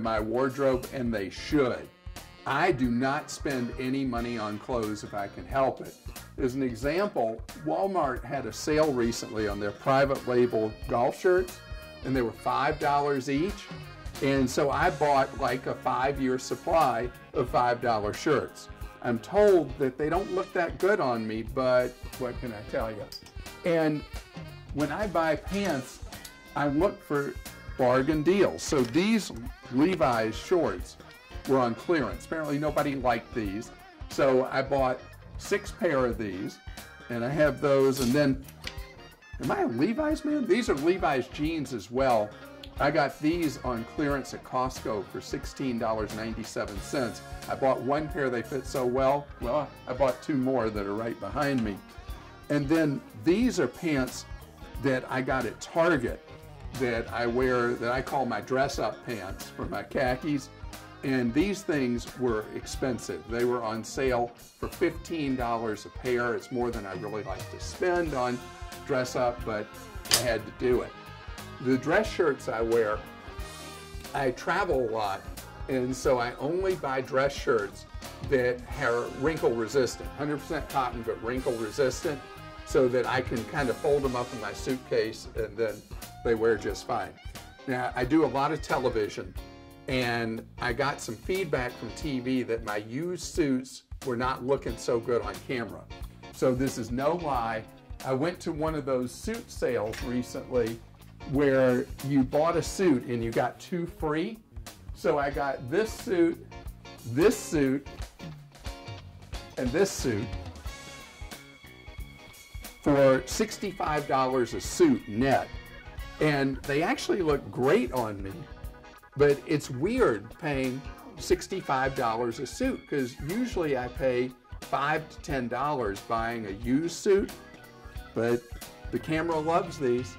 of my wardrobe, and they should. I do not spend any money on clothes if I can help it. As an example, Walmart had a sale recently on their private label golf shirts, and they were $5 each. And so I bought like a 5-year supply of $5 shirts. I'm told that they don't look that good on me, but what can I tell you? And when I buy pants, I look for bargain deals. So these Levi's shorts were on clearance. Apparently nobody liked these. So I bought 6 pair of these, and I have those. And then, am I a Levi's man? These are Levi's jeans as well. I got these on clearance at Costco for $16.97. I bought 1 pair, they fit so well. Well, I bought 2 more that are right behind me. And then these are pants that I got at Target that I wear, that I call my dress-up pants for my khakis. And these things were expensive. They were on sale for $15 a pair. It's more than I really like to spend on dress-up, but I had to do it. The dress shirts I wear, I travel a lot, and so I only buy dress shirts that are wrinkle resistant, 100% cotton but wrinkle resistant, so that I can kind of fold them up in my suitcase and then they wear just fine. Now, I do a lot of television, and I got some feedback from TV that my used suits were not looking so good on camera. So this is no lie. I went to one of those suit sales recently where you bought a suit and you got 2 free. So I got this suit, and this suit for $65 a suit net. And they actually look great on me, but it's weird paying $65 a suit, because usually I pay $5 to $10 buying a used suit, but the camera loves these.